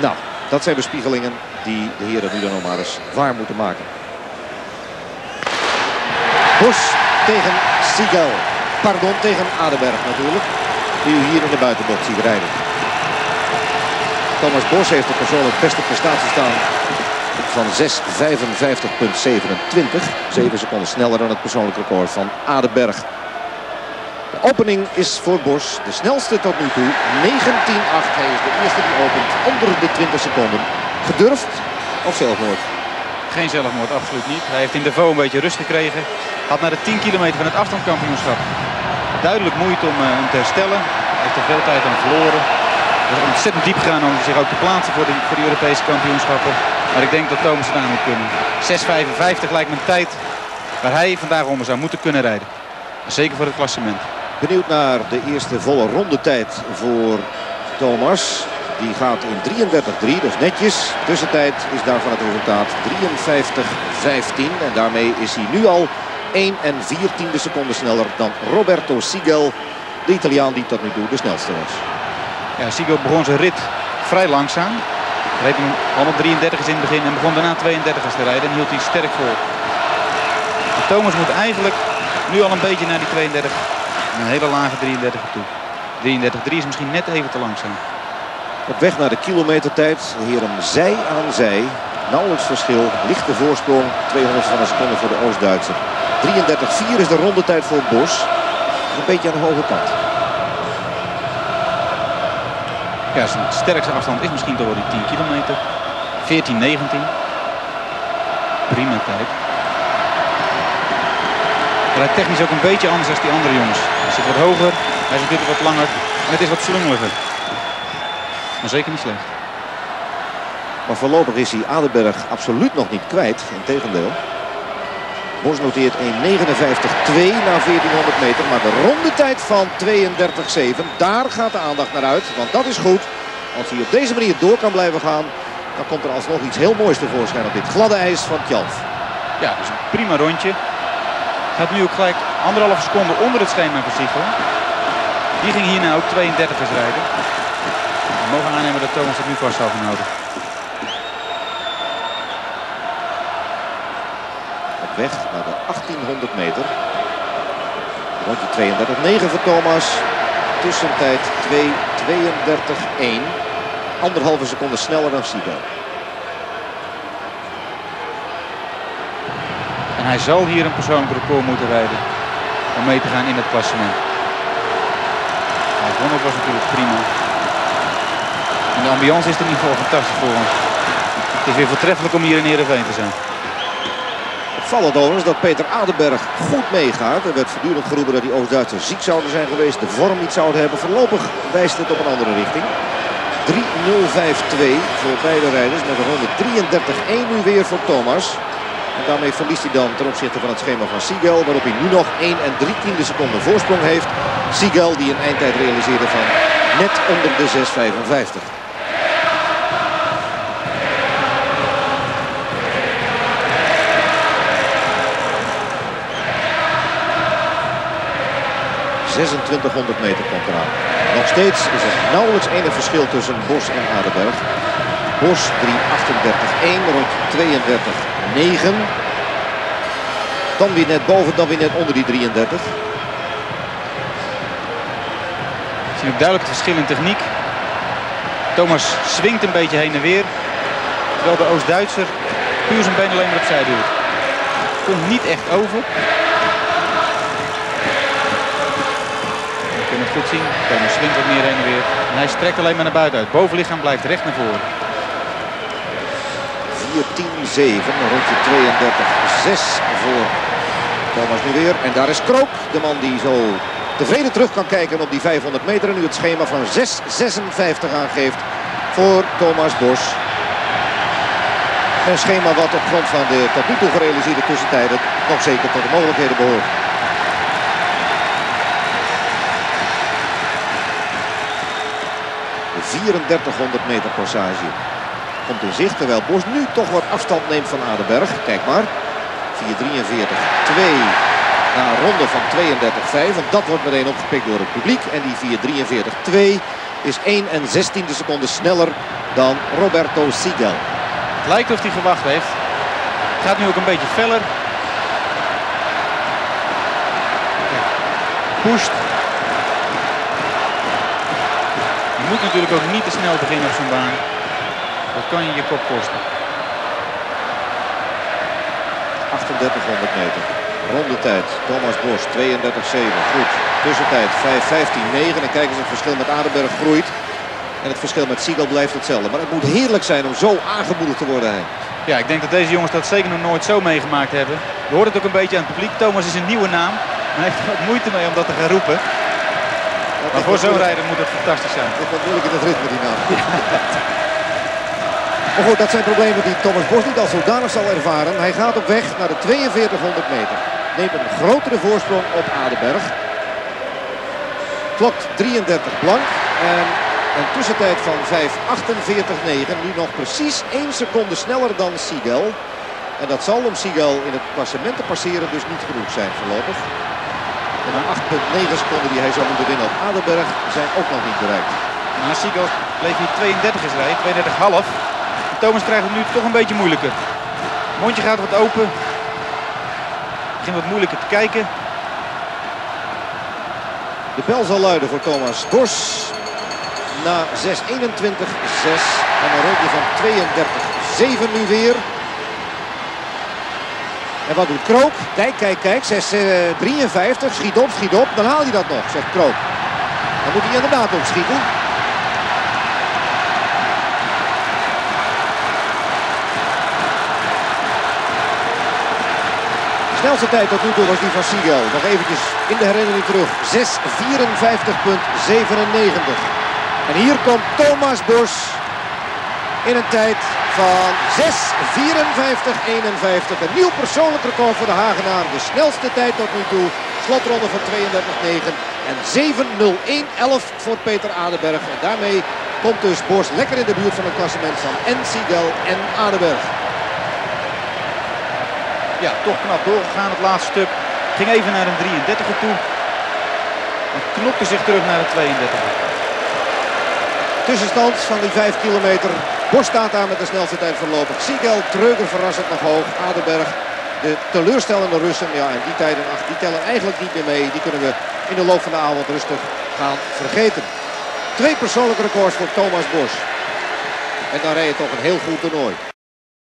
Nou, dat zijn bespiegelingen die de heren nu dan maar eens waar moeten maken. Bos tegen Sighel. Pardon, tegen Adeberg natuurlijk. Die u hier in de buitenbocht ziet rijden. Thomas Bos heeft de persoonlijk beste prestatie staan van 6:55,27. 7 seconden sneller dan het persoonlijk record van Adeberg. De opening is voor Bos de snelste tot nu toe. 19:08. Hij is de eerste die opent onder de 20 seconden. Gedurfd of zelfmoord? Geen zelfmoord, absoluut niet. Hij heeft in Davos een beetje rust gekregen. Had naar de 10 kilometer van het afstandskampioenschap duidelijk moeite om hem te herstellen. Hij heeft er veel tijd aan verloren. Het is ontzettend diep gegaan om zich ook te plaatsen voor de Europese kampioenschappen. Maar ik denk dat Thomas het aan moet kunnen. 6:55 lijkt me een tijd waar hij vandaag onder zou moeten kunnen rijden. Zeker voor het klassement. Benieuwd naar de eerste volle rondetijd voor Thomas. Die gaat in 33:03, dus netjes. Tussentijd is daarvan het resultaat 53:15. En daarmee is hij nu al 1:14 seconden sneller dan Roberto Sighel. De Italiaan die tot nu toe de snelste was. Ja, Sighel begon zijn rit vrij langzaam. Reed hem 133 in het begin en begon daarna 32 te rijden. En hield hij sterk voor. En Thomas moet eigenlijk nu al een beetje naar die 32. Een hele lage 33 toe. 33:03 is misschien net even te langzaam. Op weg naar de kilometertijd. De heren zij aan zij. Nauwelijks verschil. Lichte voorsprong. 200 van een seconde voor de Oost-Duitser. 33:04 is de rondetijd voor Bos. Een beetje aan de hoge kant. Ja, zijn sterkste afstand is misschien toch wel die 10 kilometer. 14:19. Prima tijd. Hij rijdt technisch ook een beetje anders dan die andere jongens. Hij zit wat hoger, hij zit natuurlijk wat langer en het is wat slungeliger. Maar zeker niet slecht. Maar voorlopig is hij Adeberg absoluut nog niet kwijt, integendeel. Bos noteert 1:59,2 na 1400 meter, maar de rondetijd van 32:07, daar gaat de aandacht naar uit. Want dat is goed. Als hij op deze manier door kan blijven gaan, dan komt er alsnog iets heel moois tevoorschijn op dit gladde ijs van Tjalf. Ja, dus een prima rondje. Gaat nu ook gelijk 1,5 seconde onder het schema van Sighel. Die ging hierna ook 32ers rijden. We mogen aannemen dat Thomas het nu vast zou gaan houden. Op weg naar de 1800 meter. Rondje 32:09 voor Thomas. Tussentijd 2:32,1. 1,5 seconde sneller dan Sighel. En hij zal hier een persoonlijk record moeten rijden om mee te gaan in het klassement. 500 was natuurlijk prima. En de ambiance is er niet voor fantastisch voor ons. Het is weer voortreffelijk om hier in Heerenveen te zijn. Opvallend overigens dat Peter Adeberg goed meegaat. Er werd voortdurend geroepen dat die Oost-Duitsers ziek zouden zijn geweest. De vorm niet zouden hebben. Voorlopig wijst het op een andere richting. 3:05,2 voor beide rijders. Met een ronde 33:1 nu weer voor Thomas. En daarmee verliest hij dan ten opzichte van het schema van Sighel, waarop hij nu nog 1:13 seconden voorsprong heeft. Sighel die een eindtijd realiseerde van net onder de 6:55. ...2600 meter komt eraan. Nog steeds is er nauwelijks enig verschil tussen Bos en Adeberg. Bos 3:38,1 rond 32:9. Dan weer net boven, dan weer net onder die 33. Ik zie ook duidelijk het verschil in techniek. Thomas swingt een beetje heen en weer. Terwijl de Oost-Duitser puur zijn been alleen maar opzij duwt. Komt niet echt over. Je kunt het goed zien. Thomas swingt wat meer heen en weer. En hij strekt alleen maar naar buiten uit. Bovenlichaam blijft recht naar voren. 4:10,7, rondje 32:6 voor Thomas nu weer. En daar is Kroop, de man die zo tevreden terug kan kijken op die 500 meter. En nu het schema van 6:56 aangeeft voor Thomas Bos. Een schema wat op grond van de tot nu toe gerealiseerde tussentijden nog zeker tot de mogelijkheden behoort. De 3400 meter passage komt in zicht, terwijl Bos nu toch wat afstand neemt van Adeberg. Kijk maar. 4:43,2 na een ronde van 32:5. En dat wordt meteen opgepikt door het publiek. En die 4:43,2 is 1,16 seconde sneller dan Roberto Sighel. Het lijkt of hij verwacht heeft. Het gaat nu ook een beetje feller. Pusht. Je moet natuurlijk ook niet te snel beginnen op zijn baan. Dat kan je je kop kosten. 3800 meter. Rondetijd. Thomas Bos 32,7. Goed. Tussentijd 5,15,9. Dan kijken ze het verschil met Adeberg groeit. En het verschil met Sighel blijft hetzelfde. Maar het moet heerlijk zijn om zo aangemoedigd te worden. Ja, ik denk dat deze jongens dat zeker nog nooit zo meegemaakt hebben. Je hoort het ook een beetje aan het publiek. Thomas is een nieuwe naam. Maar heeft er wat moeite mee om dat te gaan roepen. Ja, maar voor zo'n rijder moet het fantastisch zijn. Het is wat moeilijk in het ritme die naam. Ja. Maar goed, dat zijn problemen die Thomas Bos niet als zodanig zal ervaren. Hij gaat op weg naar de 4200 meter. Neemt een grotere voorsprong op Adeberg. Klopt 33 blank. En een tussentijd van 5,48,9. Nu nog precies 1 seconde sneller dan Sighel. En dat zal om Sighel in het klassement te passeren dus niet genoeg zijn voorlopig. En de 8,9 seconden die hij zou moeten winnen op Adeberg zijn ook nog niet bereikt. Maar Sighel bleef hier 32 is rijden, 32,5. Thomas krijgt het nu toch een beetje moeilijker. Mondje gaat wat open. Begint wat moeilijker te kijken. De bel zal luiden voor Thomas Bos. Na 6,21,6 en een rondje van 32,7 nu weer. En wat doet Kroop? Kijk, kijk, kijk. 6,53. Schiet op. Dan haal hij dat nog, zegt Kroop. Dan moet hij inderdaad opschieten. De snelste tijd tot nu toe was die van Sighel. Nog eventjes in de herinnering terug. 6,54,97. En hier komt Thomas Bos in een tijd van 6,54,51. Een nieuw persoonlijk record voor de Hagenaar. De snelste tijd tot nu toe. Slotronde van 32,9. En 7,01,11 voor Peter Adeberg. En daarmee komt dus Bos lekker in de buurt van een klassement van en Sighel en Adeberg. Ja, toch knap doorgegaan het laatste stuk. Ging even naar een 33er toe. En knopte zich terug naar een 32er. Tussenstand van die 5 kilometer. Bos staat daar met de snelste tijd voorlopig. Sighel, Treuger verrassend nog hoog. Adeberg, de teleurstellende Russen. Ja, en die tijden, ach, die tellen eigenlijk niet meer mee. Die kunnen we in de loop van de avond rustig gaan vergeten. 2 persoonlijke records voor Thomas Bos. En dan reed je toch een heel goed toernooi.